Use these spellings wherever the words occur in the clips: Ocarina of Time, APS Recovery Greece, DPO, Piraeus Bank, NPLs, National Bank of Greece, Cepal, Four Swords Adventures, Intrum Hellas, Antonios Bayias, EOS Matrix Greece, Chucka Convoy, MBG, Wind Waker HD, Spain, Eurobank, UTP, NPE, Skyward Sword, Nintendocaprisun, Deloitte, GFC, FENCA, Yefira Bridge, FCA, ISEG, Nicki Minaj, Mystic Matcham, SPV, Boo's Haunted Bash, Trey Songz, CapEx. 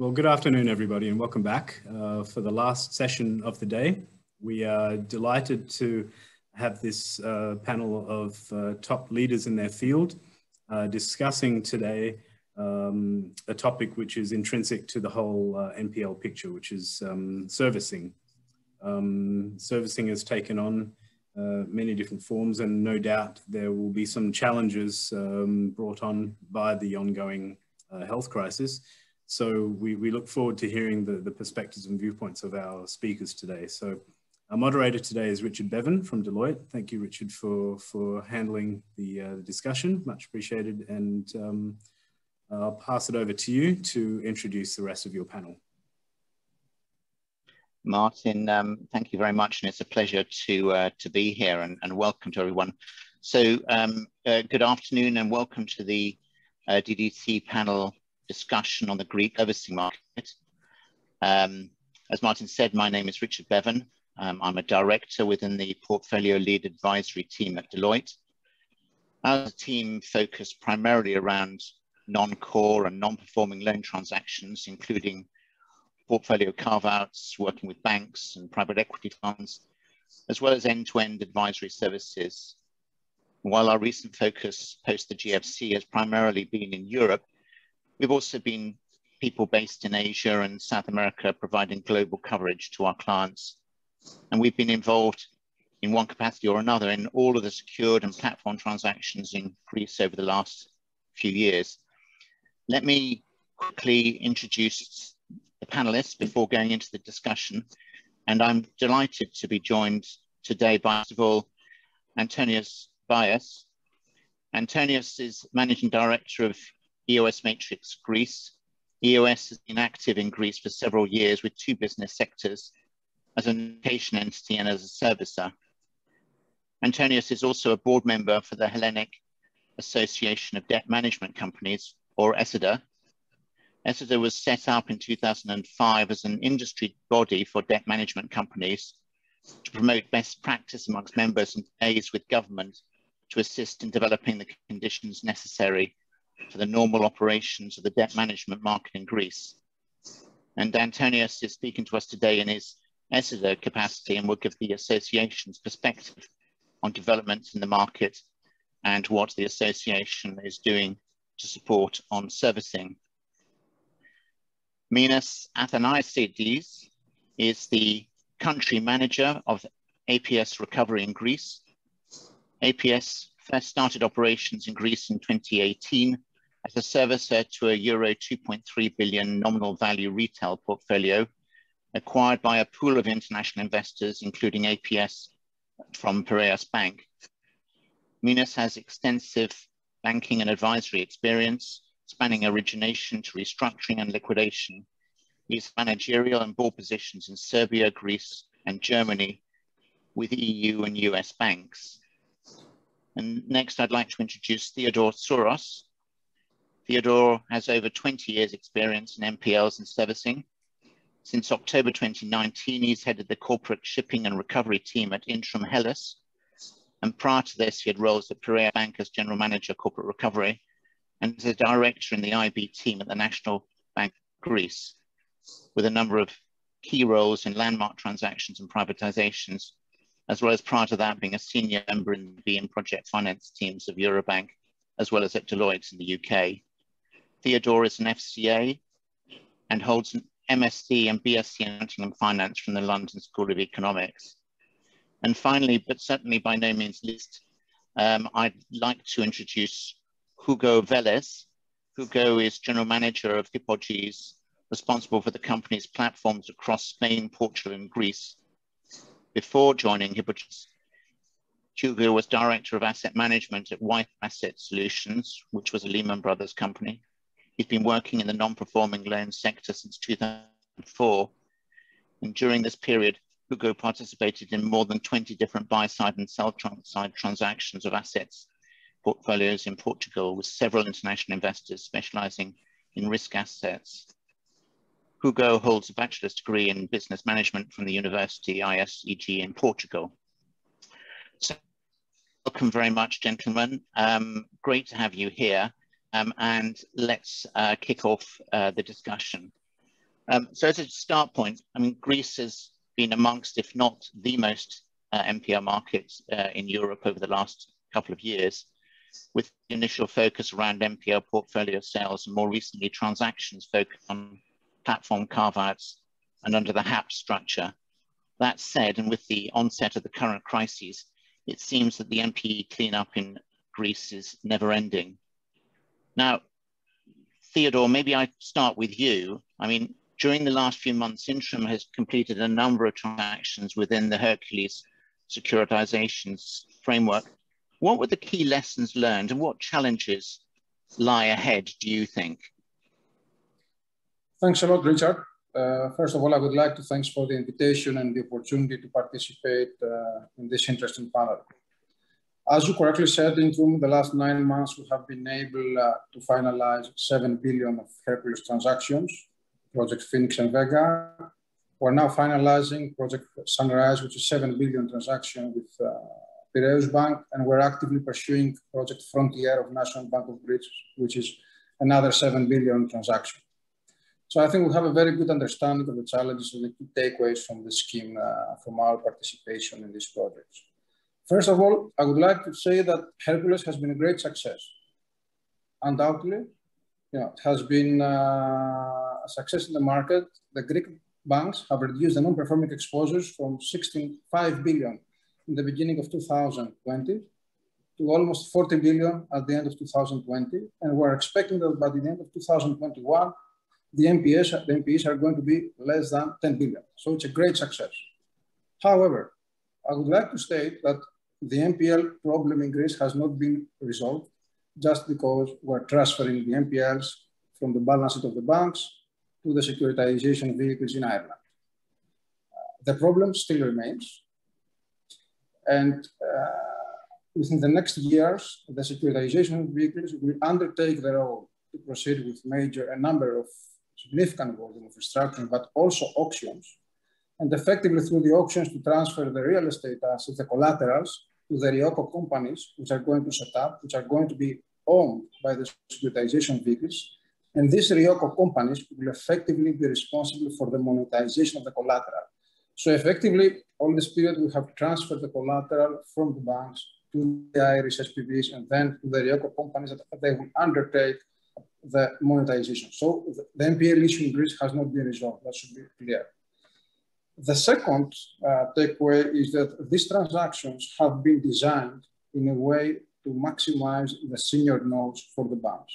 Well, good afternoon, everybody, and welcome back for the last session of the day. We are delighted to have this panel of top leaders in their field discussing today a topic which is intrinsic to the whole NPL picture, which is servicing. Servicing has taken on many different forms, and no doubt there will be some challenges brought on by the ongoing health crisis. So we look forward to hearing the perspectives and viewpoints of our speakers today. So our moderator today is Richard Bevan from Deloitte. Thank you, Richard, for handling the discussion. Much appreciated. And I'll pass it over to you to introduce the rest of your panel. Martin, thank you very much. And it's a pleasure to be here, and welcome to everyone. So good afternoon and welcome to the DDC panel discussion on the Greek servicing market. As Martin said, my name is Richard Bevan. I'm a director within the Portfolio Lead Advisory team at Deloitte. Our team focused primarily around non-core and non-performing loan transactions, including portfolio carve-outs, working with banks and private equity funds, as well as end-to-end advisory services. While our recent focus post the GFC has primarily been in Europe, we've also been people based in Asia and South America providing global coverage to our clients. And we've been involved in one capacity or another in all of the secured and platform transactions in Greece over the last few years. Let me quickly introduce the panelists before going into the discussion. And I'm delighted to be joined today by, first of all, Antonios Bayias. Antonios is Managing Director of EOS Matrix Greece. EOS has been active in Greece for several years with two business sectors, as an education entity and as a servicer. Antonios is also a board member for the Hellenic Association of Debt Management Companies, or ESIDA. ESIDA was set up in 2005 as an industry body for debt management companies to promote best practice amongst members and liaise with government to assist in developing the conditions necessary for the normal operations of the debt management market in Greece. And Antonios is speaking to us today in his ESIDA capacity and will give the association's perspective on developments in the market and what the association is doing to support on servicing. Minas Athanasiades is the country manager of APS Recovery in Greece. APS first started operations in Greece in 2018 as a servicer to a Euro 2.3 billion nominal value retail portfolio acquired by a pool of international investors, including APS from Piraeus Bank. Minas has extensive banking and advisory experience, spanning origination to restructuring and liquidation. He's managerial and board positions in Serbia, Greece, and Germany with EU and US banks. And next, I'd like to introduce Theodore Soros. Theodore has over 20 years experience in NPLs and servicing. Since October 2019, he's headed the corporate shipping and recovery team at Intrum Hellas. And prior to this, he had roles at Piraeus Bank as general manager corporate recovery and as a director in the IB team at the National Bank of Greece, with a number of key roles in landmark transactions and privatizations, as well as prior to that being a senior member in the BM project finance teams of Eurobank, as well as at Deloitte in the UK. Theodore is an FCA and holds an MSc and BSc in accounting and finance from the London School of Economics. And finally, but certainly by no means least, I'd like to introduce Hugo Vélez. Hugo is general manager of Hipoges, responsible for the company's platforms across Spain, Portugal, and Greece. Before joining Hipoges, Hugo was Director of Asset Management at White Asset Solutions, which was a Lehman Brothers company. He's been working in the non-performing loan sector since 2004. And during this period, Hugo participated in more than 20 different buy-side and sell-side transactions of assets portfolios in Portugal with several international investors specializing in risk assets. Hugo holds a bachelor's degree in business management from the University ISEG in Portugal. So welcome very much, gentlemen. Great to have you here. And let's kick off the discussion. So as a start point, I mean, Greece has been amongst, if not the most NPL markets in Europe over the last couple of years, with initial focus around NPL portfolio sales and more recently transactions focused on platform carve-outs and under the HAP structure. That said, and with the onset of the current crises, it seems that the NPE cleanup in Greece is never ending. Now, Theodore, maybe I start with you. I mean, during the last few months, Intrum has completed a number of transactions within the Hercules Securitization Framework. What were the key lessons learned and what challenges lie ahead, do you think? Thanks a lot, Richard. First of all, I would like to thank for the invitation and the opportunity to participate in this interesting panel. As you correctly said, Intrum, the last 9 months, we have been able to finalize 7 billion of Hercules transactions, Project Phoenix and Vega. We're now finalizing Project Sunrise, which is 7 billion transaction with Piraeus Bank, and we're actively pursuing Project Frontier of National Bank of Greece, which is another 7 billion transaction. So I think we have a very good understanding of the challenges and the key takeaways from the scheme from our participation in these projects. First of all, I would like to say that Hercules has been a great success. Undoubtedly, you know, it has been a success in the market. The Greek banks have reduced the non-performing exposures from 16.5 billion in the beginning of 2020 to almost 40 billion at the end of 2020. And we're expecting that by the end of 2021, the NPEs are going to be less than 10 billion. So it's a great success. However, I would like to state that the NPL problem in Greece has not been resolved just because we're transferring the NPLs from the balance sheet of the banks to the securitization vehicles in Ireland. The problem still remains. And within the next years, the securitization vehicles will undertake their role to proceed with a number of significant volume of restructuring, but also auctions, and effectively through the auctions to transfer the real estate assets, the collaterals, to the REOCO companies, which are going to set up, which are going to be owned by the securitization vehicles. And these REOCO companies will effectively be responsible for the monetization of the collateral. So effectively, all this period, we have transferred the collateral from the banks to the Irish SPVs and then to the REOCO companies that they will undertake the monetization. So the NPL issue in Greece has not been resolved. That should be clear. The second takeaway is that these transactions have been designed in a way to maximize the senior notes for the banks.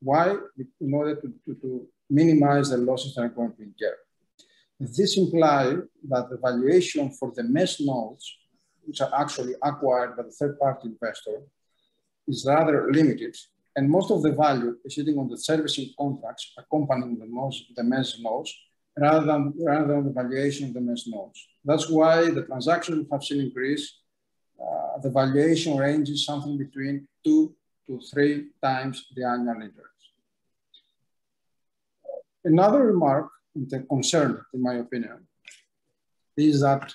Why? In order to minimize the losses that are going to incur. This implies that the valuation for the mess notes, which are actually acquired by the third-party investor, is rather limited. And most of the value is sitting on the servicing contracts accompanying the mess notes, rather than the valuation of the mess notes. That's why the transactions we have seen in Greece, the valuation ranges something between 2 to 3 times the annual interest. Another remark, and concern in my opinion, is that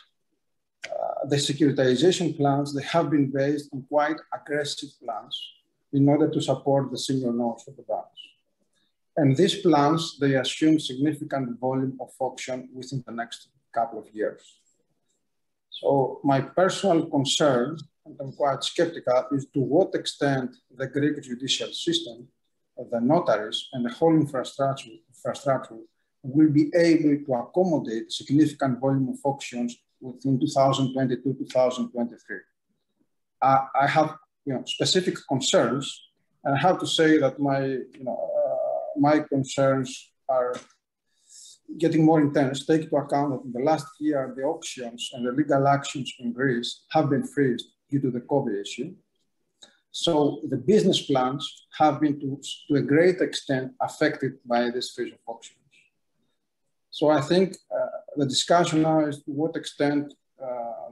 the securitization plans, they have been based on quite aggressive plans in order to support the senior notes of the banks. And these plans, they assume significant volume of auction within the next couple of years. So my personal concern, and I'm quite skeptical, is to what extent the Greek judicial system, the notaries, and the whole infrastructure will be able to accommodate significant volume of auctions within 2022, 2023. I have, you know, specific concerns, and I have to say that my concerns are getting more intense. Take into account that in the last year, the auctions and the legal actions in Greece have been freezed due to the COVID issue. So the business plans have been to a great extent affected by this freeze of auctions. So I think the discussion now is to what extent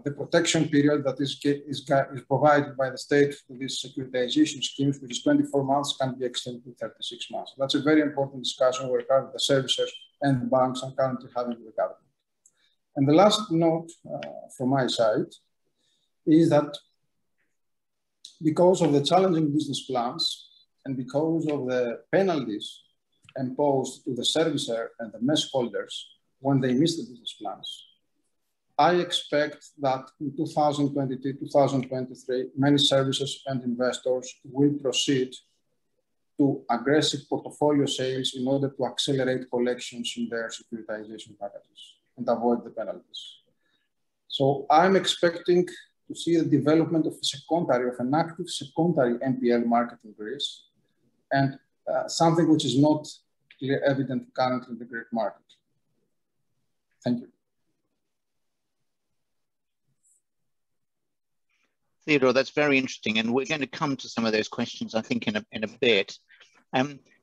the protection period that is provided by the state to these securitization schemes, which is 24 months, can be extended to 36 months. That's a very important discussion where the servicers and the banks are currently having with the government. And the last note from my side is that because of the challenging business plans and because of the penalties imposed to the servicer and the mesh holders when they miss the business plans, I expect that in 2022, 2023, many servicers and investors will proceed to aggressive portfolio sales in order to accelerate collections in their securitization packages and avoid the penalties. So I'm expecting to see the development of an active secondary NPL market in Greece, and something which is not clearly evident currently in the Greek market. Thank you. Theodore, that's very interesting. And we're going to come to some of those questions, I think, in a bit.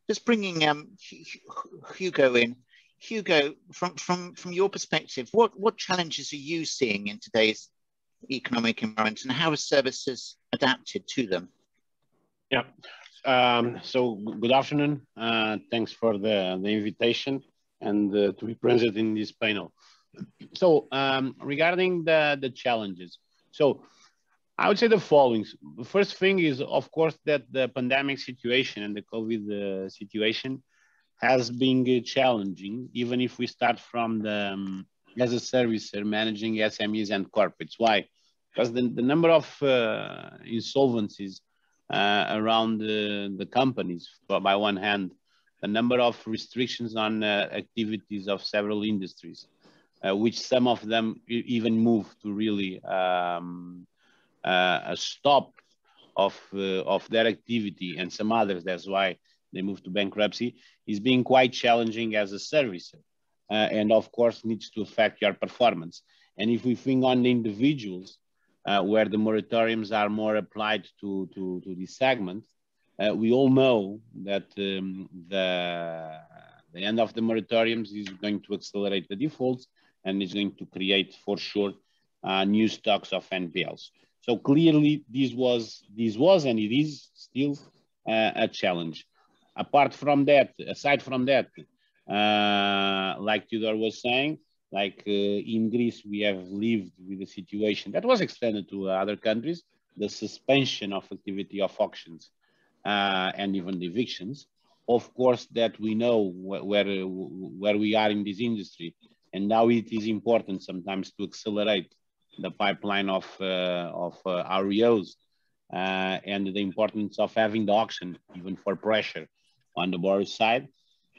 Just bringing Hugo in. Hugo, from your perspective, what challenges are you seeing in today's economic environment, and how are services adapted to them? Yeah. So good afternoon. Thanks for the invitation and to be present in this panel. So regarding the challenges, so I would say the following. The first thing is, of course, that the pandemic situation and the COVID situation has been challenging, even if we start from the, as a servicer managing SMEs and corporates. Why? Because the number of insolvencies around the companies, by one hand, a number of restrictions on activities of several industries, which some of them even move to really a stop of their activity, and some others, that's why they move to bankruptcy, is being quite challenging as a servicer, and of course needs to affect your performance. And if we think on the individuals, where the moratoriums are more applied to this segment, we all know that the end of the moratoriums is going to accelerate the defaults, and is going to create, for sure, new stocks of NPLs. So clearly, this was and it is still a challenge. Aside from that, like Theodore was saying, like in Greece, we have lived with a situation that was extended to other countries, the suspension of activity of auctions and even the evictions. Of course, that we know where we are in this industry, and now it is important sometimes to accelerate the pipeline of our EOs and the importance of having the auction, even for pressure on the borrower's side.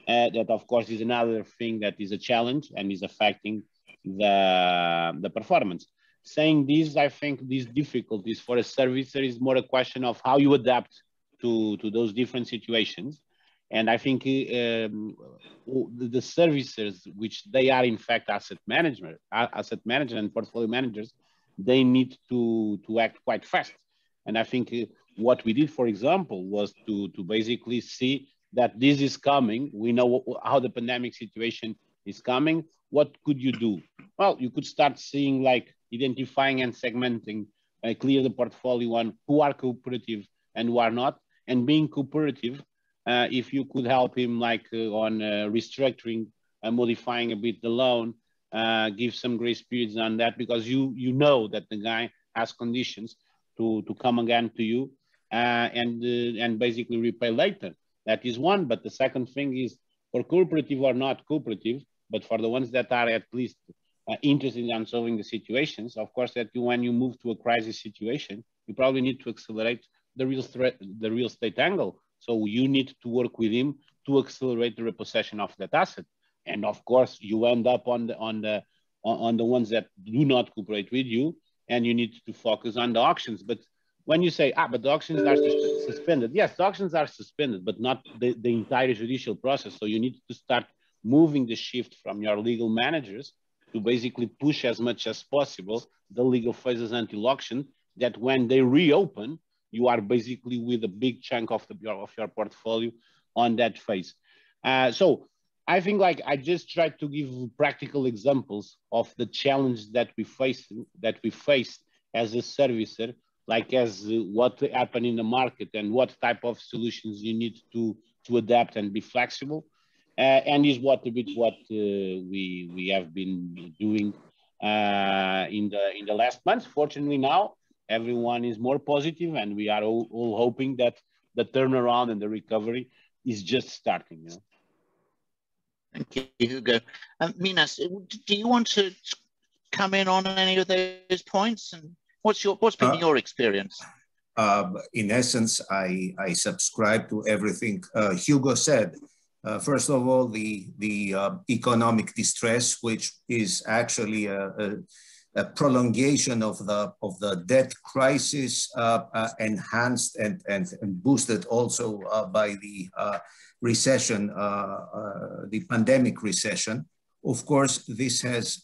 That, of course, is another thing that is a challenge and is affecting the performance. Saying this, I think these difficulties for a servicer is more a question of how you adapt to those different situations. And I think the servicers, which they are in fact asset managers and portfolio managers, they need to act quite fast. And I think what we did, for example, was to basically see that this is coming. We know how the pandemic situation is coming. What could you do? Well, you could start seeing, like, identifying and segmenting, clear the portfolio on who are cooperative and who are not, and being cooperative, if you could help him, like, on restructuring and modifying a bit the loan, give some grace periods on that, because you know that the guy has conditions to come again to you and basically repay later. That is one, but the second thing is, for cooperative or not cooperative, but for the ones that are at least interested in solving the situations, of course, that when you move to a crisis situation, you probably need to accelerate the real estate angle. So you need to work with him to accelerate the repossession of that asset. And of course, you end up on the ones that do not cooperate with you, and you need to focus on the auctions. But when you say, but the auctions are suspended. Yes, the auctions are suspended, but not the entire judicial process. So you need to start moving the shift from your legal managers to basically push as much as possible the legal phases until auction, that when they reopen, you are basically with a big chunk of your portfolio on that phase. So I think, like, I just tried to give practical examples of the challenge that we face as a servicer, like as what happened in the market and what type of solutions you need to adapt and be flexible, and is what we have been doing in the last months. Fortunately, now everyone is more positive, and we are all hoping that the turnaround and the recovery is just starting. You know? Thank you, Hugo. Minas, do you want to come in on any of those points? And what's been your experience? In essence, I subscribe to everything Hugo said. First of all, the economic distress, which is actually a prolongation of the debt crisis, enhanced and boosted also by the recession, the pandemic recession. Of course, this has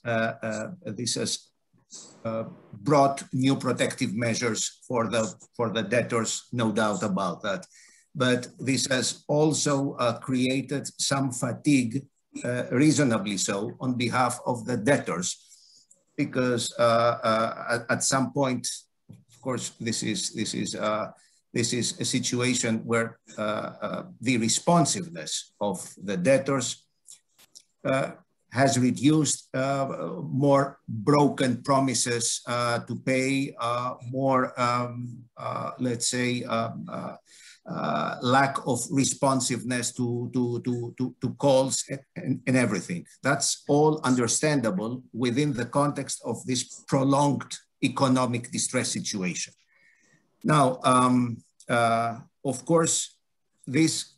brought new protective measures for the debtors, no doubt about that. But this has also created some fatigue, reasonably so, on behalf of the debtors, because at some point, of course, this is a situation where the responsiveness of the debtors has reduced, more broken promises to pay, more, let's say, lack of responsiveness to calls and everything. That's all understandable within the context of this prolonged economic distress situation. Now, of course, this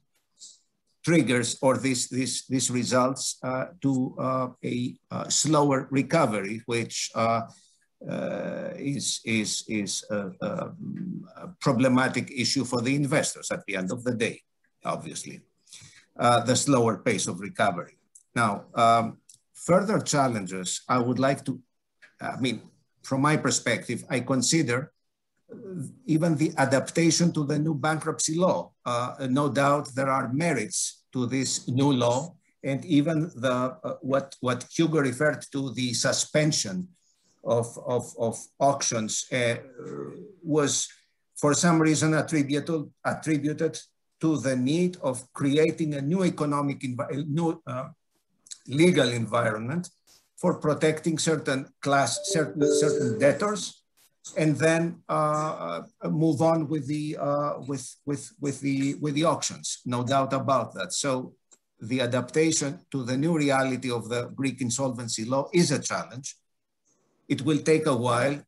triggers, or this results to a slower recovery, which is a problematic issue for the investors at the end of the day, obviously, the slower pace of recovery. Now, further challenges, I would like to, I mean, from my perspective, I consider even the adaptation to the new bankruptcy law. No doubt there are merits to this new law, and even the what Hugo referred to, the suspension of auctions, was for some reason attributed to the need of creating a new economic, new legal environment for protecting certain class, certain debtors, and then move on with the auctions. No doubt about that. So the adaptation to the new reality of the Greek insolvency law is a challenge. It will take a while.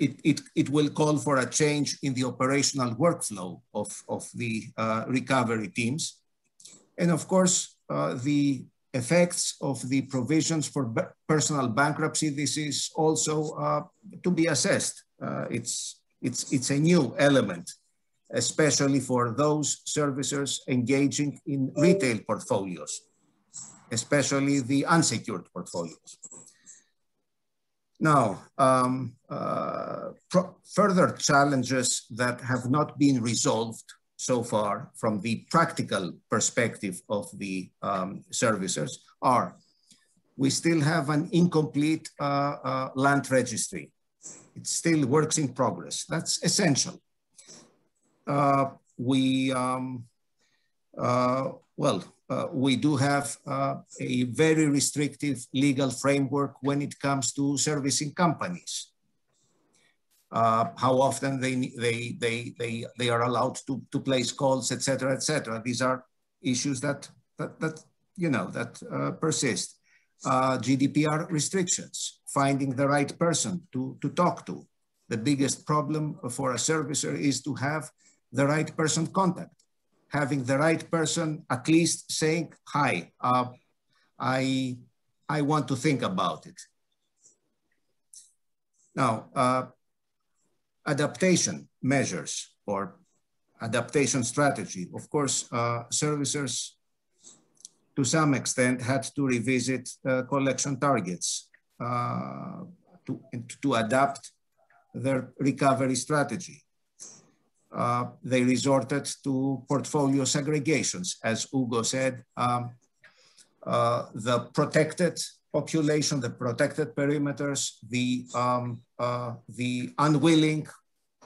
It will call for a change in the operational workflow of the recovery teams. And of course, the effects of the provisions for personal bankruptcy, this is also to be assessed. It's a new element, especially for those servicers engaging in retail portfolios, especially the unsecured portfolios. Now, further challenges that have not been resolved so far from the practical perspective of the servicers are, we still have an incomplete land registry. It still works in progress. That's essential. We do have a very restrictive legal framework when it comes to servicing companies. How often they are allowed to place calls, etc., etc. These are issues that persist. GDPR restrictions, finding the right person to talk to. The biggest problem for a servicer is to have the right person contact. Having the right person at least saying, hi, I want to think about it. Now, adaptation measures or adaptation strategy. Of course, servicers to some extent had to revisit collection targets to adapt their recovery strategy. They resorted to portfolio segregations. As Hugo said, the protected population, the protected perimeters, the unwilling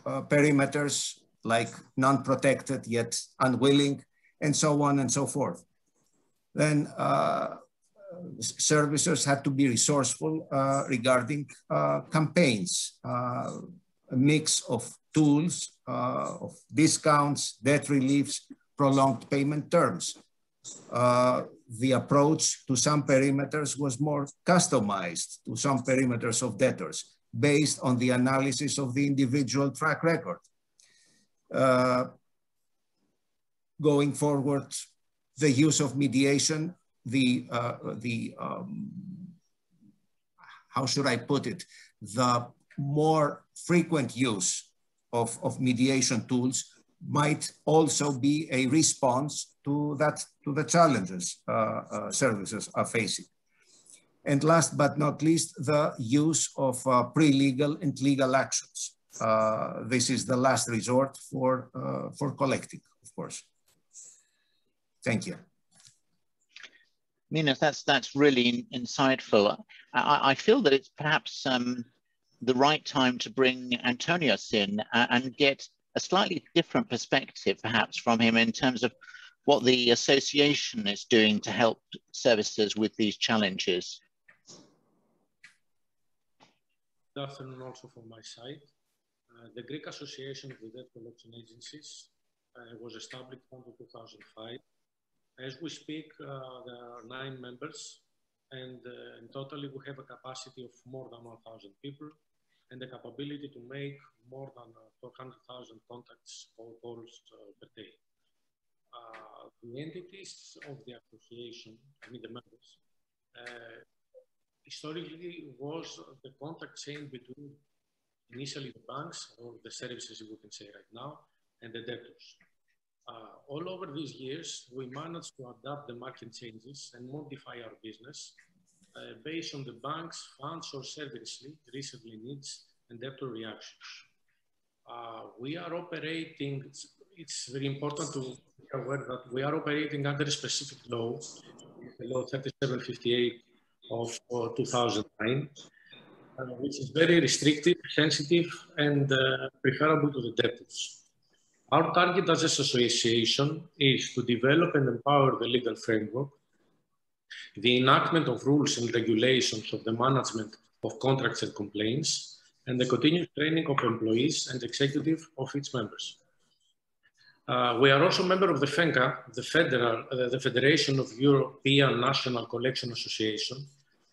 perimeters, like non-protected yet unwilling, and so on and so forth. Then servicers had to be resourceful regarding campaigns, a mix of tools, of discounts, debt reliefs, prolonged payment terms. the approach to some perimeters was more customized to some perimeters of debtors based on the analysis of the individual track record. Going forward, the use of mediation, how should I put it, the more frequent use of mediation tools might also be a response to that, to the challenges services are facing. And last but not least, the use of pre-legal and legal actions. This is the last resort for collecting, of course. Thank you. Minas, that's really insightful. I feel that it's perhaps the right time to bring Antonios in and get a slightly different perspective perhaps from him in terms of what the association is doing to help services with these challenges. Good afternoon also from my side. The Greek Association of the Debt Collection Agencies was established in 2005. As we speak, there are 9 members, and totally we have a capacity of more than 1,000 people and the capability to make more than 400,000 contacts or calls per day. The entities of the association, I mean the members, historically was the contact chain between initially the banks, or the services we can say right now, and the debtors. All over these years, we managed to adapt the market changes and modify our business based on the bank's funds or service recently needs and debtor reactions. We are operating, it's very important to be aware that we are operating under a specific law, the law 3758 of 2009, which is very restrictive, sensitive, and preferable to the debtors. Our target as an association is to develop and empower the legal framework, the enactment of rules and regulations of the management of contracts and complaints, and the continued training of employees and executive of its members. We are also a member of the FENCA, the Federation of European National Collection Association,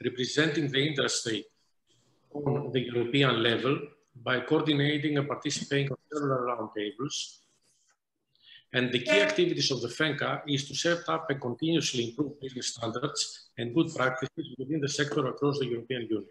representing the industry on the European level by coordinating and participating on several roundtables. And the key activities of the FENCA is to set up and continuously improve business standards and good practices within the sector across the European Union.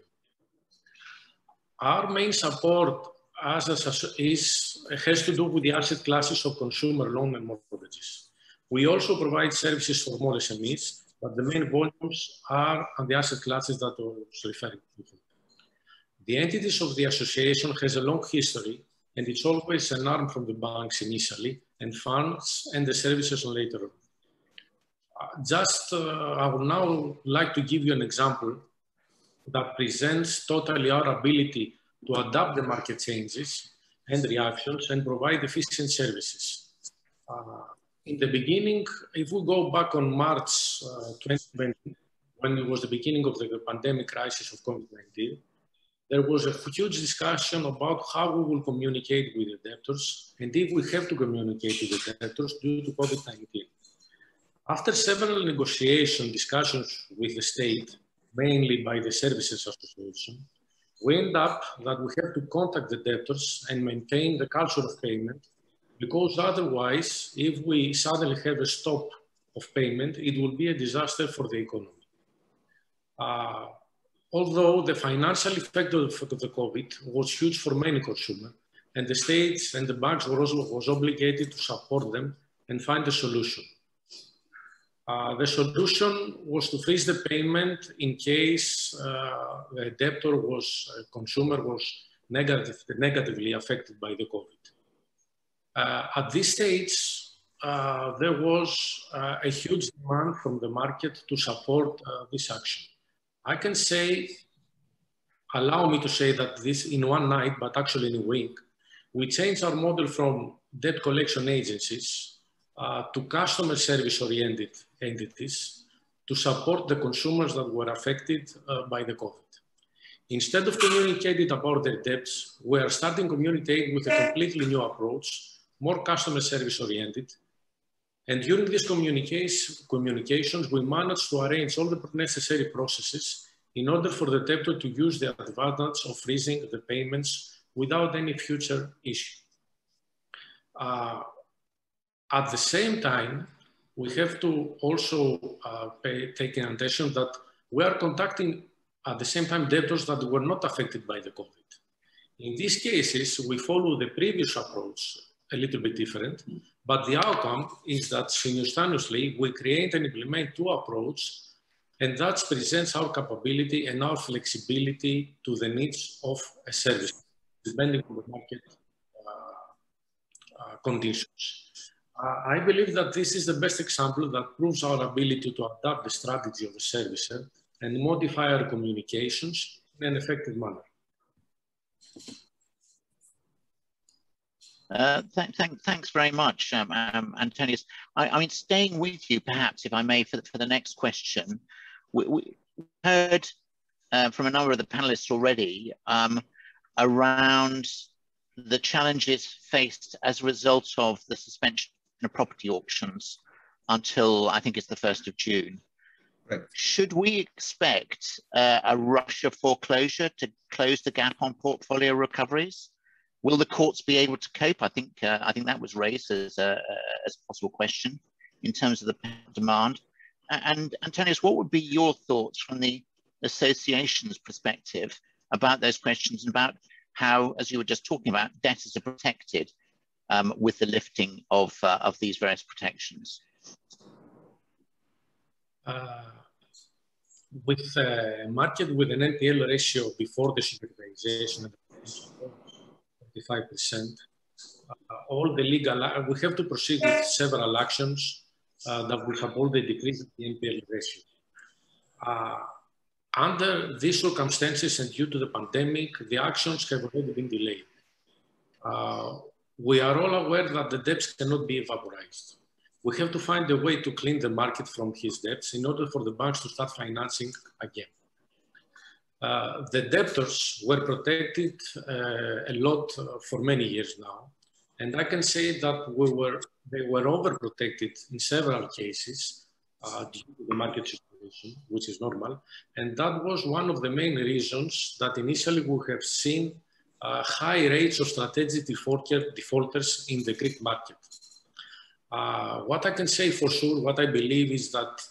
Our main support has to do with the asset classes of consumer loan and mortgages. We also provide services for more SMEs, but the main volumes are on the asset classes that I was referring to. The entities of the association has a long history, and it's always an arm from the banks initially, and funds and the services on later on. I would now like to give you an example that presents totally our ability to adapt the market changes and reactions and provide efficient services. In the beginning, if we go back on March 2020, when it was the beginning of the pandemic crisis of COVID-19, there was a huge discussion about how we will communicate with the debtors and if we have to communicate with the debtors due to COVID-19. After several discussions with the state, mainly by the Services Association, we end up that we have to contact the debtors and maintain the culture of payment, because otherwise, if we suddenly have a stop of payment, it will be a disaster for the economy. Although the financial effect of the COVID was huge for many consumers, and the states and the banks were also obligated to support them and find a solution. The solution was to freeze the payment in case the debtor was, consumer was negatively affected by the COVID. At this stage, there was a huge demand from the market to support this action. I can say, allow me to say that this in one night, but actually in a week, we changed our model from debt collection agencies to customer service-oriented entities to support the consumers that were affected by the COVID. Instead of communicating about their debts, we are starting communicating with a completely new approach, more customer service-oriented, And during these communications, we managed to arrange all the necessary processes in order for the debtor to use the advantage of freezing the payments without any future issue. At the same time, we have to also take an attention that we are contacting at the same time debtors that were not affected by the COVID. In these cases, we follow the previous approach, a little bit different, but the outcome is that simultaneously we create and implement two approaches, and that presents our capability and our flexibility to the needs of a service, depending on the market conditions. I believe that this is the best example that proves our ability to adapt the strategy of a servicer and modify our communications in an effective manner. Thanks very much, Antonios. I mean, staying with you, perhaps, if I may, for the next question, we heard from a number of the panelists already around the challenges faced as a result of the suspension of property auctions until, I think it's the 1st of June. Right. Should we expect a rush of foreclosure to close the gap on portfolio recoveries? Will the courts be able to cope? I think that was raised as a possible question in terms of the demand. And Antonios, what would be your thoughts from the association's perspective about those questions and about how, as you were just talking about, debtors are protected with the lifting of these various protections? With a market with an NPL ratio before the securitization, 35%, all the legal, we have to proceed with several actions that will have all the decrease of the NPL ratio. Under these circumstances and due to the pandemic, the actions have already been delayed. We are all aware that the debts cannot be evaporized. We have to find a way to clean the market from his debts in order for the banks to start financing again. The debtors were protected a lot for many years now. And I can say that they were overprotected in several cases due to the market situation, which is normal. And that was one of the main reasons that initially we have seen high rates of strategic defaulters in the Greek market. What I can say for sure, what I believe is that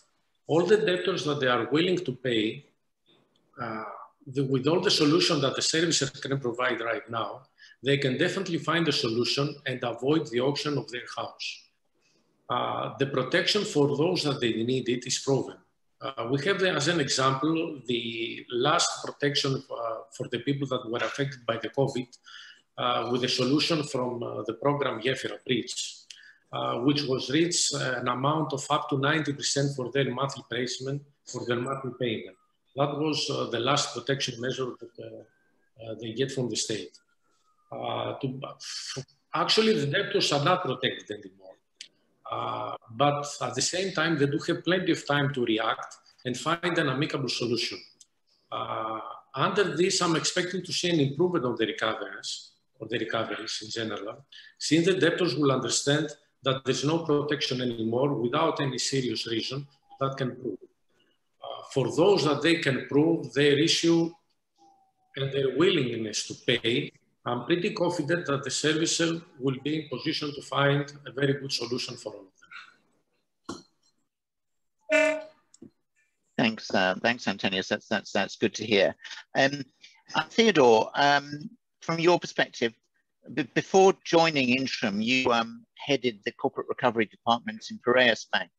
all the debtors that they are willing to pay, with all the solution that the servicer can provide right now, they can definitely find a solution and avoid the auction of their house. The protection for those that they need it is proven. We have, as an example, the last protection for the people that were affected by the COVID with a solution from the program Yefira Bridge, which was reached an amount of up to 90% for their monthly placement, for their monthly payment. That was the last protection measure that they get from the state. Actually, the debtors are not protected anymore. But at the same time, they do have plenty of time to react and find an amicable solution. Under this, I'm expecting to see an improvement on the recoveries in general, since the debtors will understand that there's no protection anymore without any serious reason that can prove. For those that they can prove their issue and their willingness to pay, I'm pretty confident that the servicer will be in position to find a very good solution for all of them. Thanks, thanks, Antonios. That's good to hear. Theodore, from your perspective, before joining Intrum, you headed the corporate recovery department in Piraeus Bank.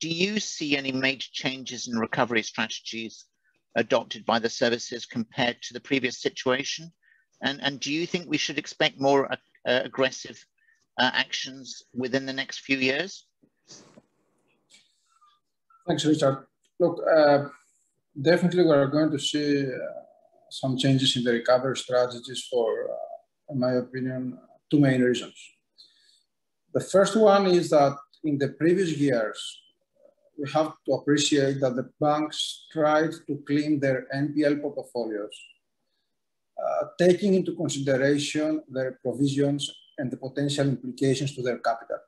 Do you see any major changes in recovery strategies adopted by the services compared to the previous situation? And do you think we should expect more aggressive actions within the next few years? Thanks, Richard. Look, definitely we're going to see some changes in the recovery strategies for, in my opinion, two main reasons. The first one is that in the previous years, we have to appreciate that the banks tried to clean their NPL portfolios, taking into consideration their provisions and the potential implications to their capital.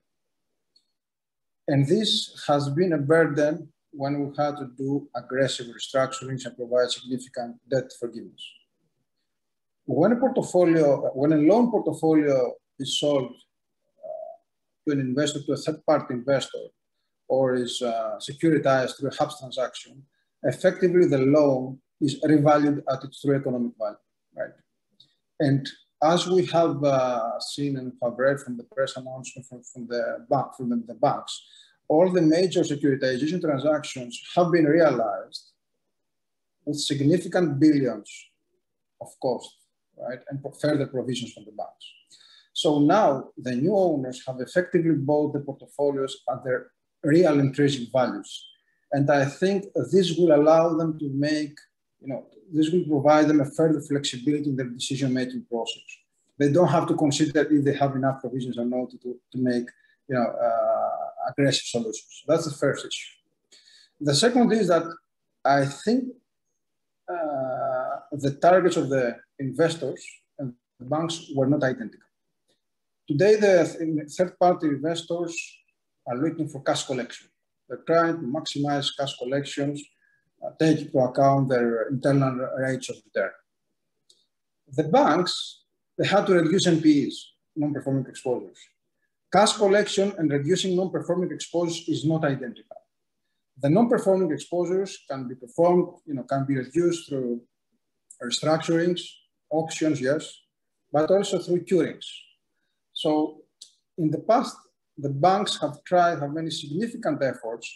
And this has been a burden when we had to do aggressive restructurings and provide significant debt forgiveness. When a loan portfolio is sold to an investor, to a third-party investor, or is securitized through a HAP transaction, effectively the loan is revalued at its true economic value, right? And as we have seen and have read from the press announcement from the banks, all the major securitization transactions have been realized with significant billions of cost, right? And further provisions from the banks. So now the new owners have effectively bought the portfolios at their real intrinsic values. And I think this will allow them to make, you know, this will provide them a further flexibility in their decision-making process. They don't have to consider if they have enough provisions or not to make, you know, aggressive solutions. That's the first issue. The second is that I think the targets of the investors and the banks were not identical. Today, the third-party investors are looking for cash collection. They're trying to maximize cash collections, take into account their internal rates of return. The banks, they had to reduce NPEs, non-performing exposures. Cash collection and reducing non-performing exposures is not identical. The non-performing exposures can be performed, you know, can be reduced through restructurings, auctions, yes, but also through curings. So in the past, the banks have made significant efforts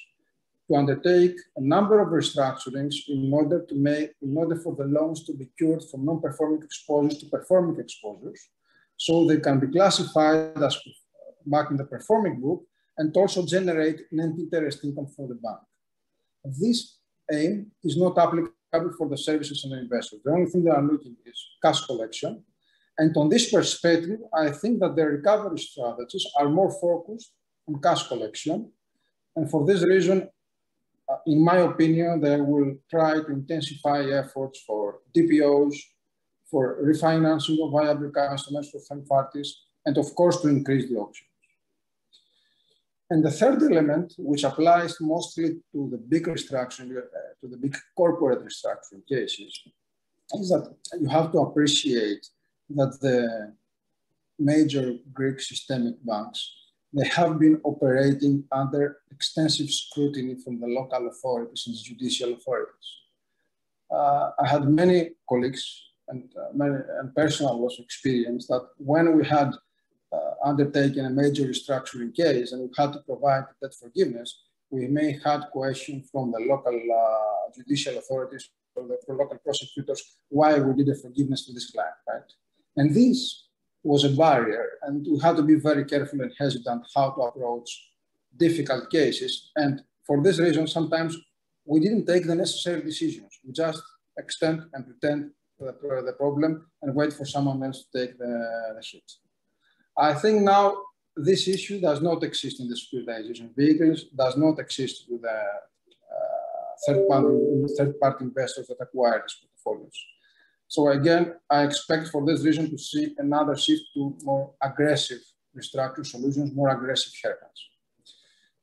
to undertake a number of restructurings in order for the loans to be cured from non-performing exposures to performing exposures, so they can be classified as back in the performing group and also generate net interest income for the bank. This aim is not applicable for the services and the investors. The only thing they are looking at is cash collection. And on this perspective, I think that the recovery strategies are more focused on cash collection. And for this reason, in my opinion, they will try to intensify efforts for DPOs, for refinancing of viable customers, for third parties, and of course, to increase the auctions. And the third element, which applies mostly to the big restructuring, to the big corporate restructuring cases, is that you have to appreciate that the major Greek systemic banks, they have been operating under extensive scrutiny from the local authorities and judicial authorities. I had many colleagues and personal loss experience that when we had undertaken a major restructuring case and we had to provide that forgiveness, we may have questions from the local judicial authorities or the local prosecutors why we did a forgiveness to this client, right? And this was a barrier, and we had to be very careful and hesitant how to approach difficult cases. And for this reason, sometimes we didn't take the necessary decisions. We just extend and pretend the problem and wait for someone else to take the hit. I think now this issue does not exist in the securitization vehicles, does not exist with the third-party investors that acquire these portfolios. So again, I expect for this reason to see another shift to more aggressive restructuring solutions, more aggressive haircuts.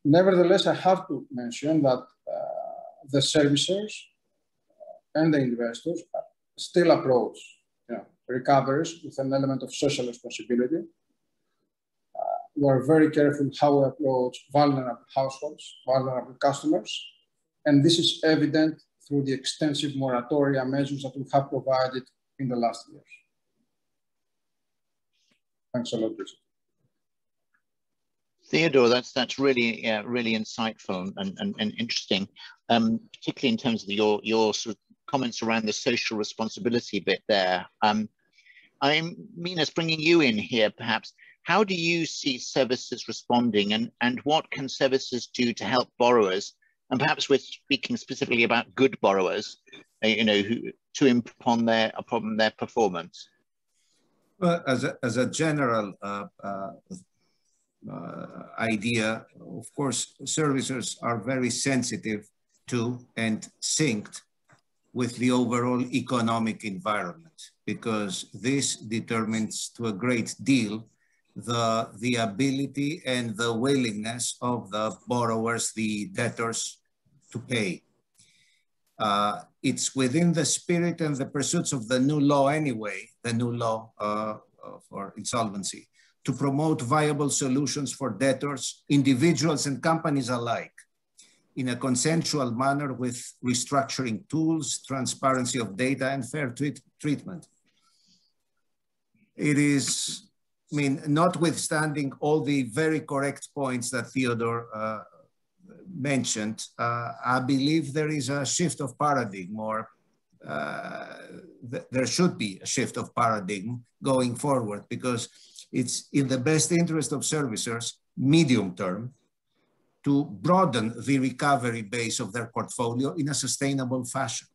Nevertheless, I have to mention that the servicers and the investors still approach, you know, recoveries with an element of social responsibility. We are very careful how we approach vulnerable households, vulnerable customers, and this is evident through the extensive moratoria measures that we have provided in the last years. Thanks a lot, Richard. Theodore, that's really really insightful and interesting, particularly in terms of your sort of comments around the social responsibility bit there. Minas, bringing you in here, perhaps. How do you see services responding, and what can services do to help borrowers? And perhaps we're speaking specifically about good borrowers, you know, who, to improve on their performance. Well, as a general idea, of course, servicers are very sensitive to and synced with the overall economic environment, because this determines to a great deal the ability and the willingness of the borrowers, the debtors, to pay. It's within the spirit and the pursuits of the new law anyway, the new law for insolvency, to promote viable solutions for debtors, individuals and companies alike, in a consensual manner with restructuring tools, transparency of data and fair treatment. It is, I mean, notwithstanding all the very correct points that Theodore mentioned, I believe there is a shift of paradigm, or there should be a shift of paradigm going forward, because it's in the best interest of servicers, medium term, to broaden the recovery base of their portfolio in a sustainable fashion.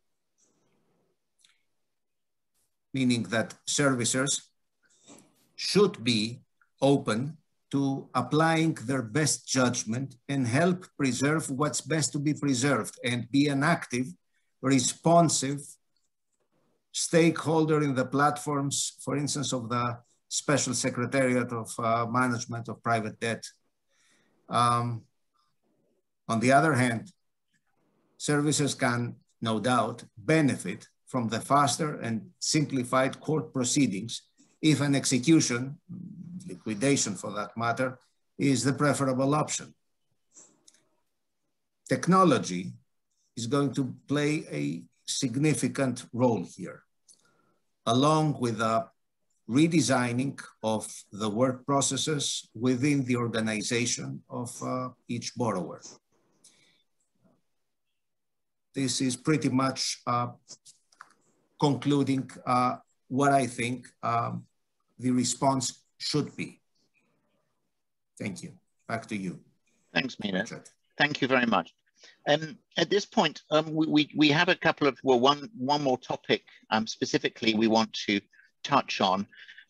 Meaning that servicers should be open to applying their best judgment and help preserve what's best to be preserved, and be an active, responsive stakeholder in the platforms, for instance, of the Special Secretariat of Management of Private Debt. On the other hand, services can, no doubt, benefit from the faster and simplified court proceedings if an execution, liquidation for that matter, is the preferable option. Technology is going to play a significant role here, along with the redesigning of the work processes within the organization of each borrower. This is pretty much concluding what I think the response should be. Thank you. Back to you. Thanks, Mina. Richard. Thank you very much. At this point, we have a couple of, well, one more topic specifically we want to touch on,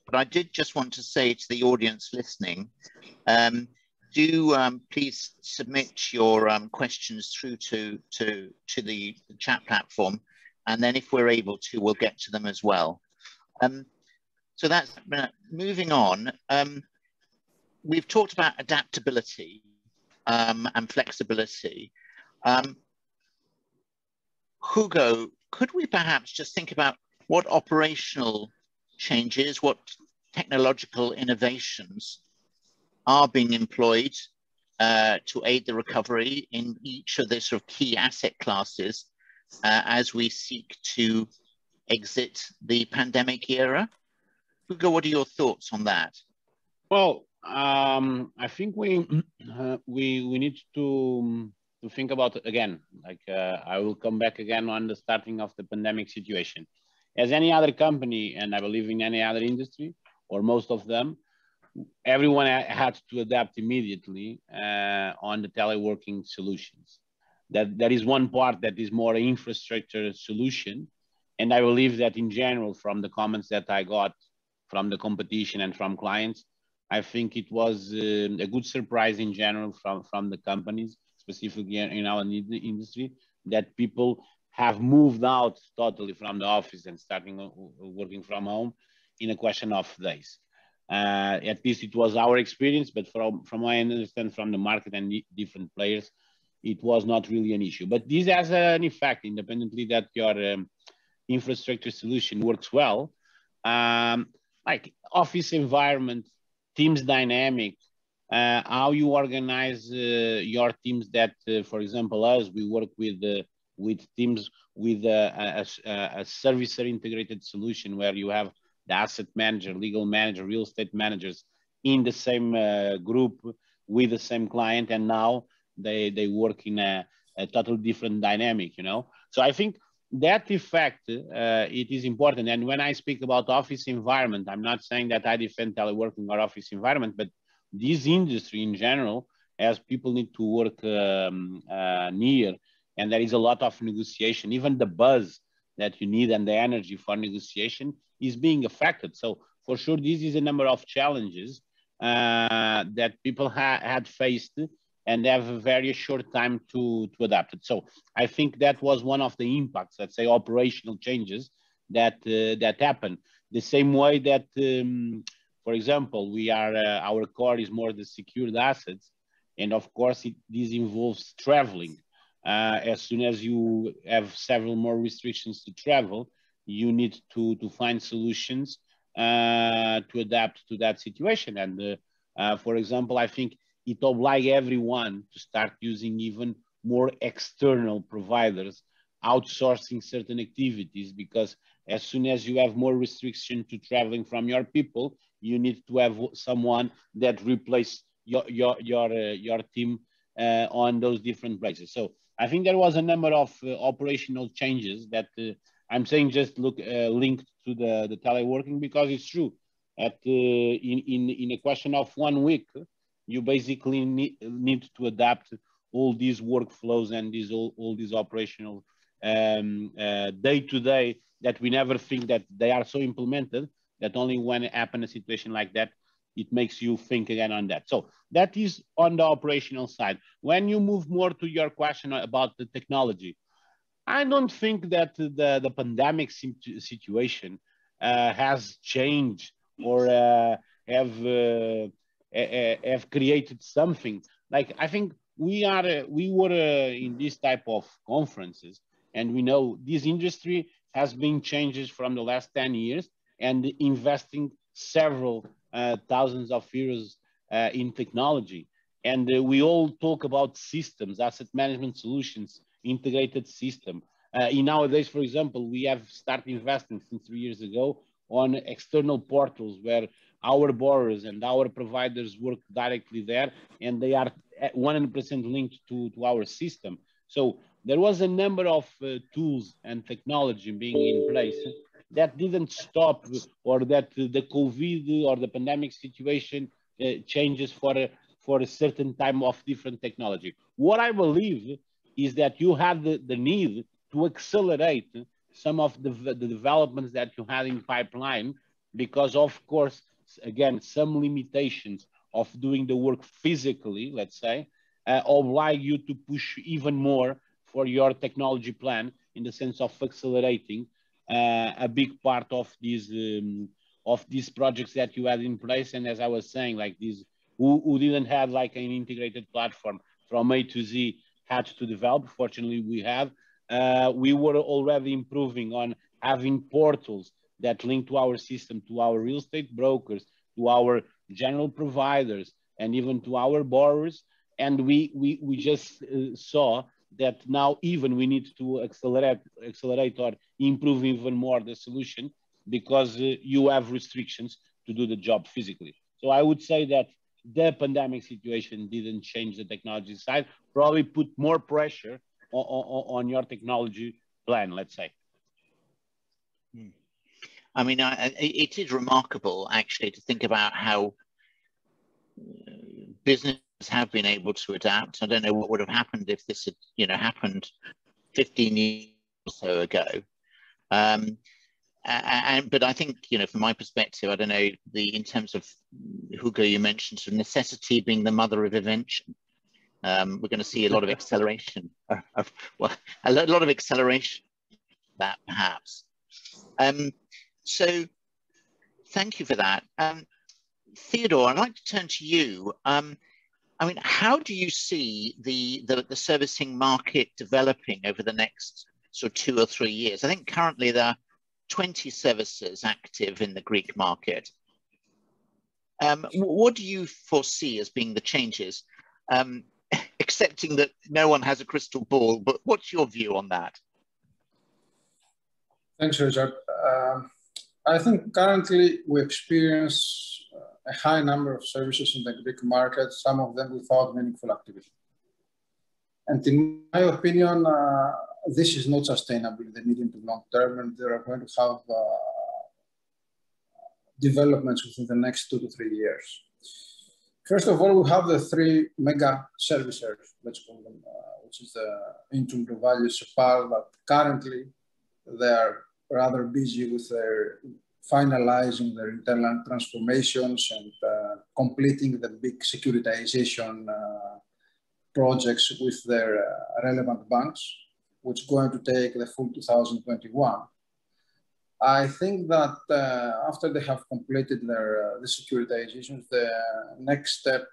but I did just want to say to the audience listening, do please submit your questions through to the chat platform, and then if we're able to, we'll get to them as well. So that's moving on. We've talked about adaptability and flexibility. Hugo, could we perhaps just think about what operational changes, what technological innovations are being employed to aid the recovery in each of the sort of key asset classes as we seek to exit the pandemic era? Hugo, what are your thoughts on that? Well, I think we need to think about, again, like I will come back again on the starting of the pandemic situation. As any other company, and I believe in any other industry, or most of them, everyone had to adapt immediately on the teleworking solutions. That is one part that is more an infrastructure solution. And I believe that in general, from the comments that I got from the competition and from clients, I think it was a good surprise in general from the companies, specifically in our industry, that people have moved out totally from the office and starting working from home in a question of days. At least it was our experience, but from what I understand from the market and different players, it was not really an issue. But this has an effect, independently that your infrastructure solution works well, like office environment, teams dynamic, how you organize your teams that, for example, us, we work with teams with a servicer integrated solution where you have the asset manager, legal manager, real estate managers in the same group with the same client, and now they work in a totally different dynamic, you know? So I think that effect, it is important. And when I speak about office environment, I'm not saying that I defend teleworking or office environment, but this industry in general, as people need to work near, and there is a lot of negotiation, even the buzz that you need and the energy for negotiation is being affected. So for sure, this is a number of challenges that people had faced and have a very short time to adapt it. So I think that was one of the impacts, let's say operational changes that happened. The same way that, For example, we are our core is more the secured assets, and of course this involves traveling. As soon as you have several more restrictions to travel, you need to find solutions to adapt to that situation. And for example, I think it obliges everyone to start using even more external providers, outsourcing certain activities, because as soon as you have more restriction to traveling from your people, you need to have someone that replaces your team on those different places. So I think there was a number of operational changes that I'm saying just look linked to the teleworking, because it's true. At in a question of 1 week, you basically need to adapt all these workflows and these all these operational day-to-day that we never think that they are so implemented, that only when it happens a situation like that, it makes you think again on that. So that is on the operational side. When you move more to your question about the technology, I don't think that the pandemic situation has changed or have created something. Like, I think we were in this type of conferences, and we know this industry has been changes from the last 10 years and investing several thousands of euros in technology. And we all talk about systems, asset management solutions, integrated system. In nowadays, for example, we have started investing since 3 years ago on external portals where our borrowers and our providers work directly there, and they are 100% linked to our system. So there was a number of tools and technology being in place that didn't stop, or that the COVID or the pandemic situation changes for a certain time of different technology. What I believe is that you have the need to accelerate some of the developments that you had in pipeline, because of course, again, some limitations of doing the work physically, let's say, oblige you to push even more for your technology plan in the sense of accelerating a big part of these projects that you had in place. And as I was saying, like these, who didn't have like an integrated platform from A to Z had to develop. Fortunately, we have. We were already improving on having portals that link to our system, to our real estate brokers, to our general providers, and even to our borrowers. And we just saw that now even we need to accelerate or improve even more the solution, because you have restrictions to do the job physically. So I would say that the pandemic situation didn't change the technology side, probably put more pressure on your technology plan, let's say. I mean, it is remarkable actually to think about how businesses have been able to adapt. I don't know what would have happened if this had, you know, happened 15 years or so ago. But I think, you know, from my perspective, I don't know, in terms of, Hugo, you mentioned sort of necessity being the mother of invention. We're going to see a lot of acceleration, that perhaps. So thank you for that. Theodore, I'd like to turn to you. I mean, how do you see the servicing market developing over the next sort of 2 or 3 years? I think currently there are 20 servicers active in the Greek market. What do you foresee as being the changes? Accepting that no one has a crystal ball, but what's your view on that? Thanks, Richard. I think currently we experience a high number of services in the Greek market, some of them without meaningful activity. And in my opinion, this is not sustainable in the medium to long term, and there are going to have developments within the next 2 to 3 years. First of all, we have the three mega servicers, let's call them, which is the Intrum, Value, Cepal, but currently they are rather busy with their finalizing their internal transformations and completing the big securitization projects with their relevant banks, which is going to take the full 2021. I think that after they have completed their the securitizations, the next step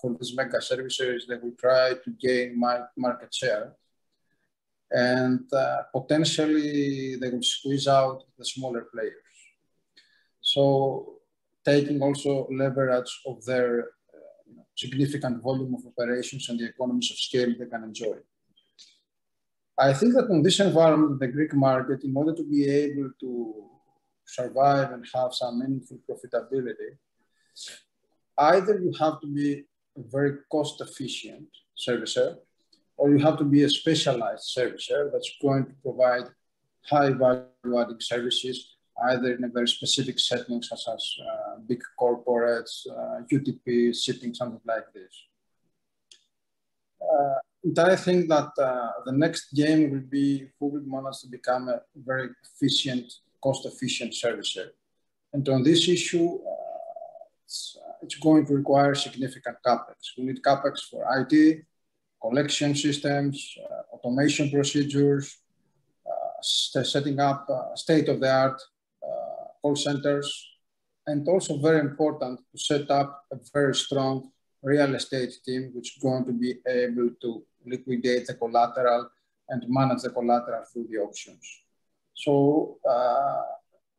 for these mega services, they will try to gain market share. And potentially, they will squeeze out the smaller players. So taking also leverage of their significant volume of operations and the economies of scale they can enjoy. I think that in this environment, the Greek market, in order to be able to survive and have some meaningful profitability, either you have to be a very cost-efficient servicer, or you have to be a specialized servicer that's going to provide high value-added services, either in a very specific setting, such as big corporates, UTP, shipping, something like this. And I think that the next game will be who will manage to become a very efficient, cost-efficient servicer. And on this issue, it's going to require significant CapEx. We need CapEx for IT, collection systems, automation procedures, setting up state-of-the-art call centers, and also very important to set up a very strong real estate team, which is going to be able to liquidate the collateral and manage the collateral through the auctions. So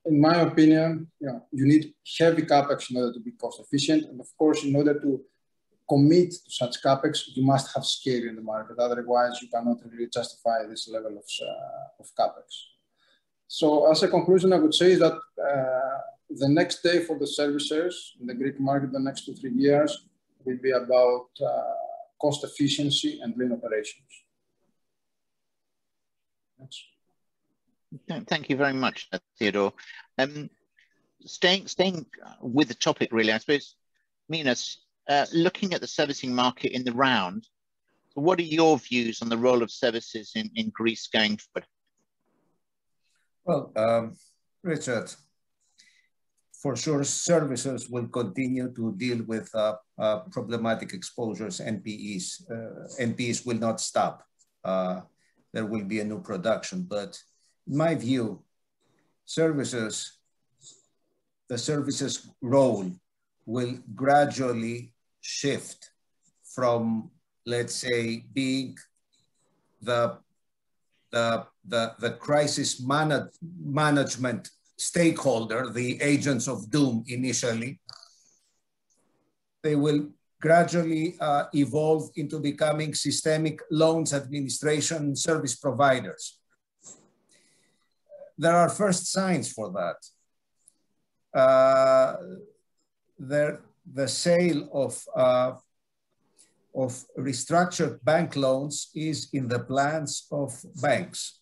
in my opinion, you need heavy CapEx in order to be cost efficient. And of course, in order to commit to such CapEx, you must have scale in the market. Otherwise, you cannot really justify this level of CapEx. So as a conclusion, I would say that the next day for the servicers in the Greek market, the next 2-3 years, will be about cost efficiency and lean operations. Thanks. Thank you very much, Theodore. Staying with the topic, really, I suppose, Minas, looking at the servicing market in the round, what are your views on the role of services in Greece going forward? Well, Richard, for sure, servicers will continue to deal with problematic exposures, NPEs. NPEs will not stop. There will be a new production, but in my view, the services role will gradually shift from, let's say, being the crisis management stakeholder, the agents of doom initially. They will gradually evolve into becoming systemic loans administration service providers. There are first signs for that. The sale of restructured bank loans is in the plans of banks.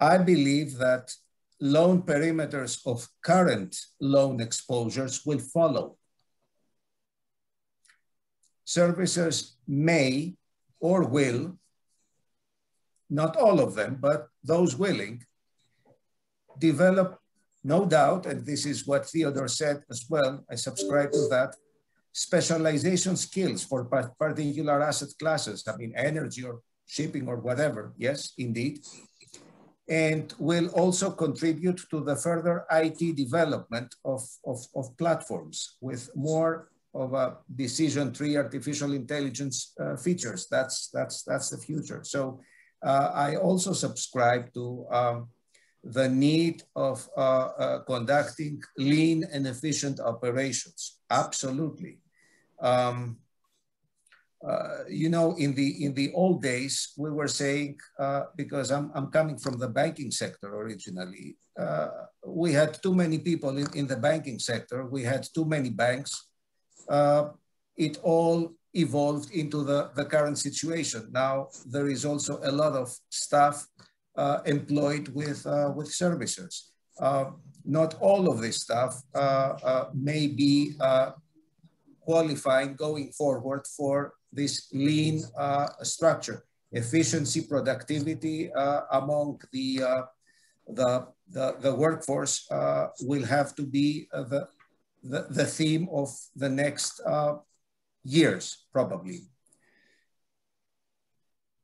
I believe that loan perimeters of current loan exposures will follow. Servicers may or will, not all of them, but those willing, develop, no doubt, and this is what Theodore said as well, I subscribe to that, specialization skills for particular asset classes, I mean energy or shipping or whatever, yes, indeed, and will also contribute to the further IT development of platforms with more of a decision tree, artificial intelligence features. That's the future. So I also subscribe to the need of conducting lean and efficient operations. Absolutely. In the old days, we were saying, because I'm coming from the banking sector originally, we had too many people in the banking sector, we had too many banks. It all evolved into the current situation. Now, there is also a lot of staff employed with servicers. Not all of this staff may be qualifying going forward for this lean structure, efficiency, productivity among the workforce will have to be the theme of the next years, probably.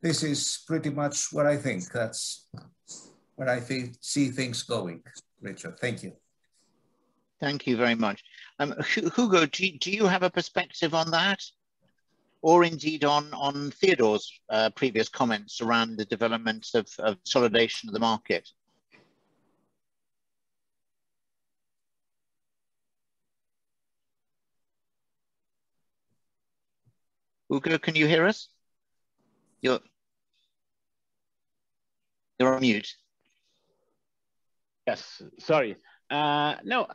This is pretty much what I think. That's where I think, see things going. Richard, thank you. Thank you very much. Hugo, do you have a perspective on that? Or indeed on Theodore's previous comments around the development of consolidation of the market? Hugo, can you hear us? You're on mute. Yes, sorry. No,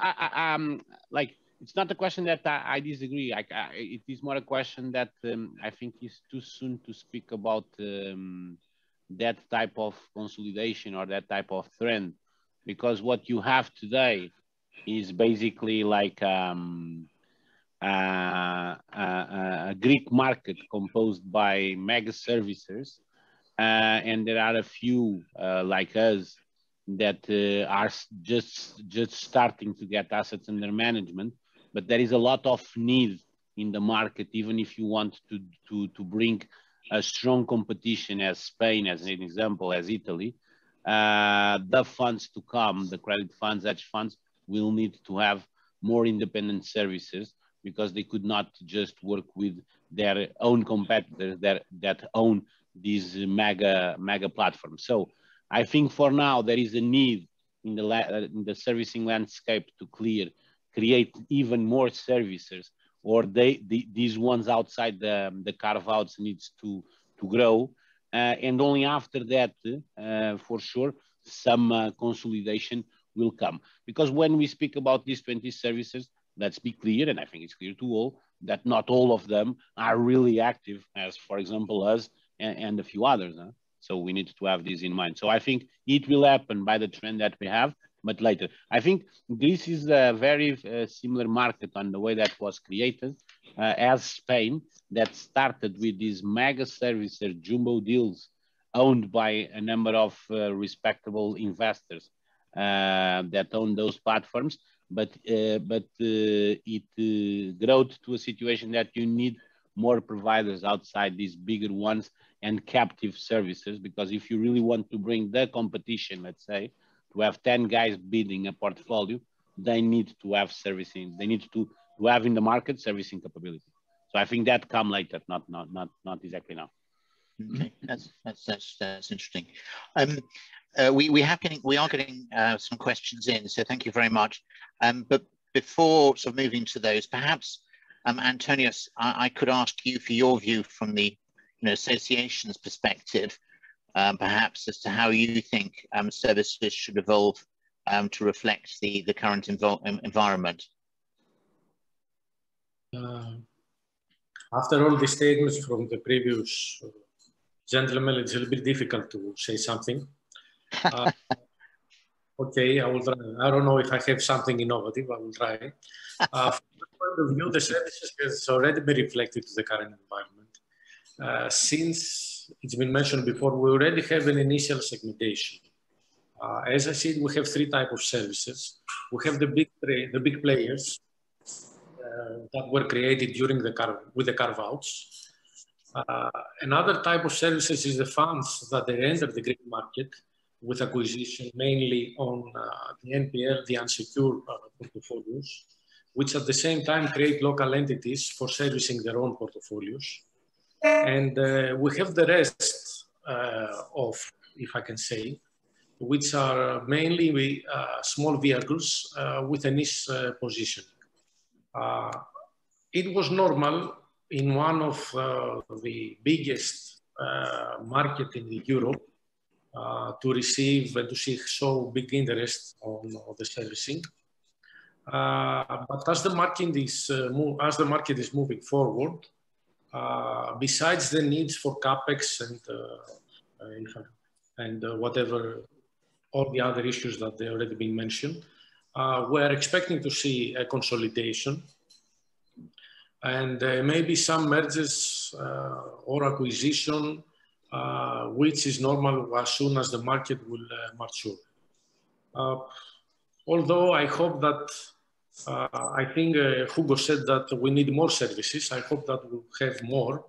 like, it's not a question that I disagree. It is more a question that I think is too soon to speak about that type of consolidation or that type of trend, because what you have today is basically like a Greek market composed by mega servicers, and there are a few like us that are just starting to get assets under management, but there is a lot of need in the market, even if you want to bring a strong competition as Spain, as an example, as Italy, the funds to come, the credit funds, hedge funds, will need to have more independent services because they could not just work with their own competitors that own these mega platforms. So I think for now there is a need in the servicing landscape to create even more servicers, or these ones outside the carve-outs needs to grow, and only after that, for sure, some consolidation will come. Because when we speak about these 20 servicers, let's be clear, and I think it's clear to all, that not all of them are really active, as for example us and a few others. Huh? So we need to have this in mind. So I think it will happen by the trend that we have, but later. I think Greece is a very similar market on the way that was created as Spain, that started with these mega servicer jumbo deals owned by a number of respectable investors that own those platforms, but it grew to a situation that you need more providers outside these bigger ones and captive services, because if you really want to bring the competition, let's say, to have 10 guys bidding a portfolio, they need to have servicing. They need to have in the market servicing capability. So I think that come later, not exactly now. Okay, that's interesting. We are getting some questions in, so thank you very much. But before sort of moving to those, perhaps. Antonios, I could ask you for your view from the association's perspective, perhaps as to how you think services should evolve to reflect the current environment. After all the statements from the previous gentleman, it's a little bit difficult to say something. Okay, I will try. I don't know if I have something innovative, I will try. From the point of view, the services has already been reflected to the current environment. Since it's been mentioned before, we already have an initial segmentation. As I said, we have three types of services. We have the big players that were created during with the carve-outs. Another type of services is the funds that they entered the Greek market with acquisition, mainly on the NPL, the unsecured portfolios, which at the same time create local entities for servicing their own portfolios. And we have the rest of, if I can say, which are mainly small vehicles with a niche position. It was normal in one of the biggest market in Europe to receive and to see so big interest on the servicing. But as the market is moving forward, besides the needs for CapEx and whatever, all the other issues that they already been mentioned, we're expecting to see a consolidation and maybe some mergers or acquisition, which is normal as soon as the market will mature. Although I hope that, I think Hugo said that we need more services. I hope that we'll have more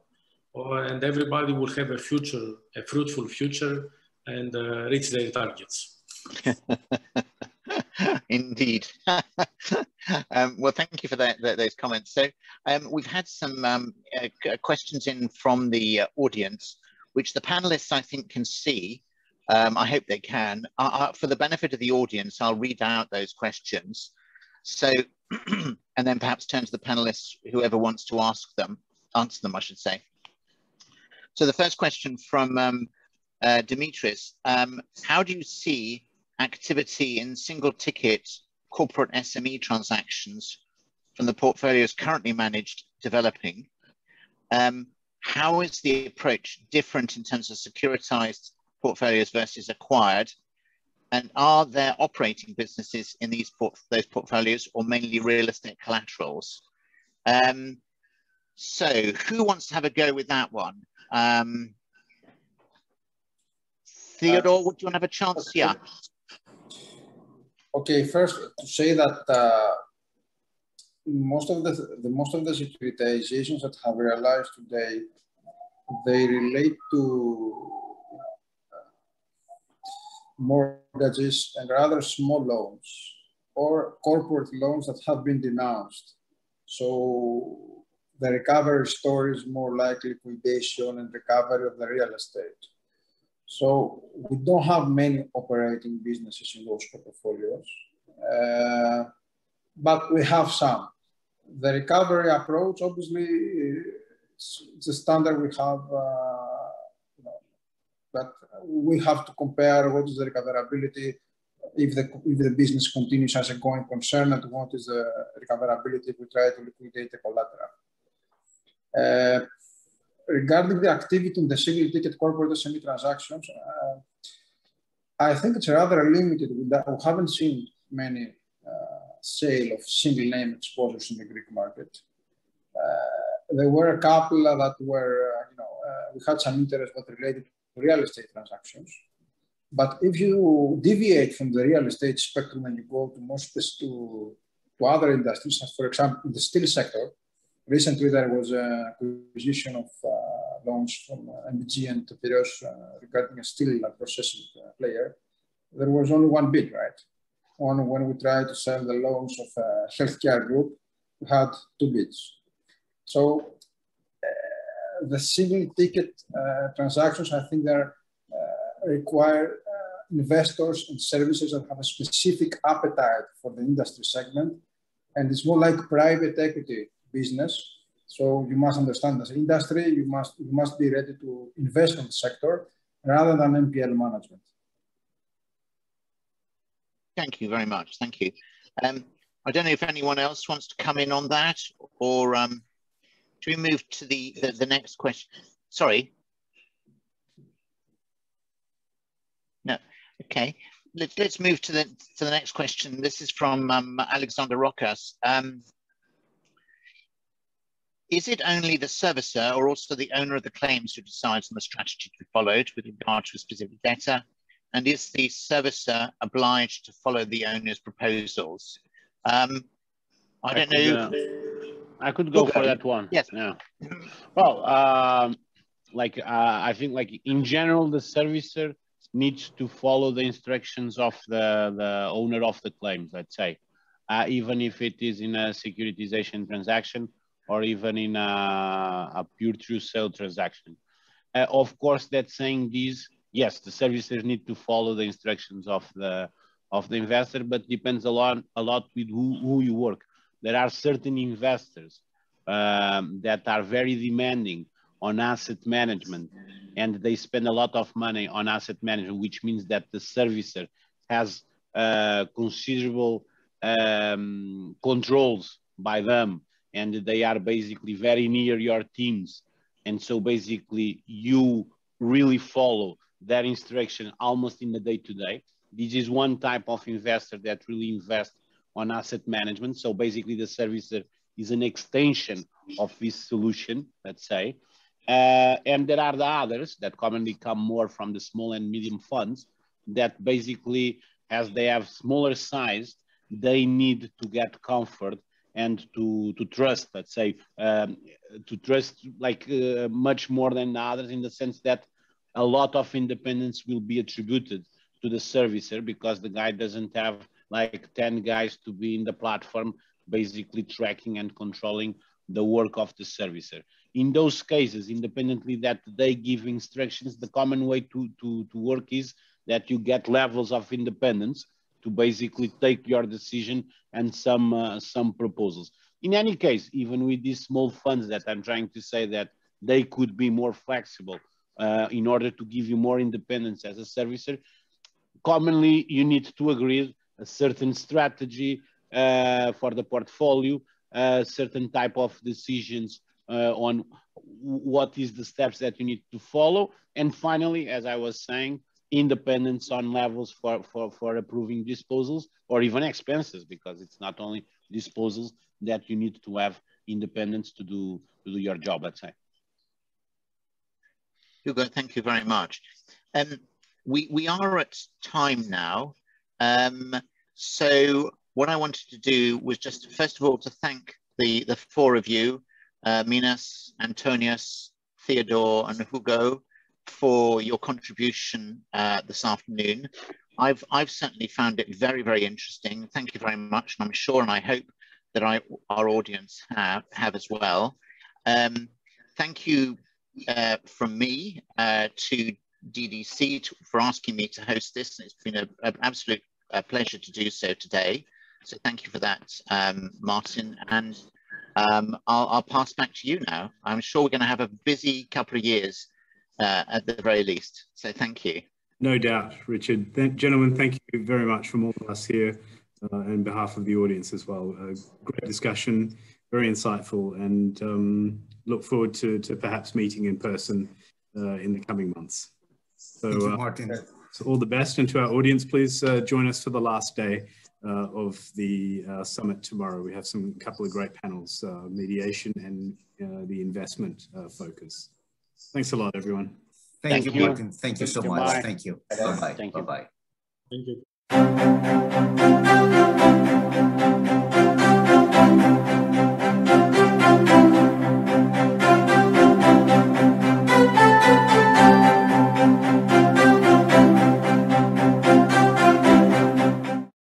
and everybody will have a fruitful future and reach their targets. Indeed. Well, thank you for those comments. So we've had some questions in from the audience, which the panelists I think can see. I hope they can. For the benefit of the audience, I'll read out those questions. So, and then perhaps turn to the panelists, whoever wants to ask them, answer them, I should say. So the first question from Dimitris, how do you see activity in single ticket corporate SME transactions from the portfolios currently managed developing? How is the approach different in terms of securitized portfolios versus acquired? And are there operating businesses in these those portfolios, or mainly real estate collaterals? So who wants to have a go with that one? Theodore, would you want to have a chance? Yeah. Okay, first to say that most of the securitizations that have realized today, they relate to mortgages and rather small loans or corporate loans that have been denounced. So the recovery story is more like liquidation and recovery of the real estate. So we don't have many operating businesses in those portfolios, but we have some. The recovery approach, obviously, it's a standard we have, but we have to compare what is the recoverability if the business continues as a going concern, and what is the recoverability if we try to liquidate the collateral. Regarding the activity in the single ticket corporate SME transactions, I think it's rather limited. We haven't seen many sale of single name exposures in the Greek market. There were a couple that were, we had some interest that related to real estate transactions. But if you deviate from the real estate spectrum and you go to to other industries, for example, in the steel sector, recently there was an acquisition of loans from MBG and Piraeus regarding a steel processing player. There was only one bid, right? When we tried to sell the loans of a healthcare group, we had two bids. So the single ticket transactions, I think, require investors and services that have a specific appetite for the industry segment. And it's more like private equity business. So you must understand this industry, you must be ready to invest in the sector rather than NPL management. Thank you very much, thank you. I don't know if anyone else wants to come in on that, or do we move to the next question? Sorry. No, okay. Let's move to the next question. This is from Alexander Rokas. Is it only the servicer or also the owner of the claims who decides on the strategy to be followed with regard to a specific debtor? And is the servicer obliged to follow the owner's proposals? I don't know. I could go for that one. Yes. Yeah. Well, I think in general, the servicer needs to follow the instructions of the owner of the claims, let's say, even if it is in a securitization transaction, or even in a pure true sale transaction. Of course, that's saying this, yes, the servicers need to follow the instructions of the investor, but depends a lot with who you work. There are certain investors that are very demanding on asset management, and they spend a lot of money on asset management, which means that the servicer has considerable controls by them, and they are basically very near your teams. And so basically you really follow their instruction almost in the day-to-day. This is one type of investor that really invests on asset management. So basically the servicer is an extension of this solution, let's say. And there are the others that commonly come more from the small and medium funds that basically, as they have smaller size, they need to get comfort and to trust, let's say, to trust much more than others, in the sense that a lot of independence will be attributed to the servicer, because the guy doesn't have like 10 guys to be in the platform, basically tracking and controlling the work of the servicer. In those cases, independently that they give instructions, the common way to work is that you get levels of independence to basically take your decision and some proposals. In any case, even with these small funds that I'm trying to say that they could be more flexible in order to give you more independence as a servicer, commonly you need to agree a certain strategy for the portfolio, certain type of decisions on what is the steps that you need to follow. And finally, as I was saying, independence on levels for approving disposals or even expenses, because it's not only disposals that you need to have independence to do your job, let's say. Hugo, thank you very much. We are at time now. So what I wanted to do was just, first of all, to thank the four of you, Minas, Antonios, Theodore and Hugo, for your contribution this afternoon. I've certainly found it very, very interesting. Thank you very much. And I'm sure and I hope that our audience have as well. Thank you from me to DDC for asking me to host this. It's been an absolute pleasure to do so today. So thank you for that, Martin. And I'll pass back to you now. I'm sure we're going to have a busy couple of years at the very least. So thank you. No doubt, Richard. Gentlemen, thank you very much from all of us here on behalf of the audience as well. Great discussion, very insightful, and look forward to perhaps meeting in person in the coming months. So, thank you, Martin. So all the best, and to our audience, please join us for the last day of the summit tomorrow. We have a couple of great panels, mediation and the investment focus. Thanks a lot, everyone. Thank you, Martin. Thank you so much. Bye. Thank you. Bye-bye. Thank you. Bye-bye. Thank you.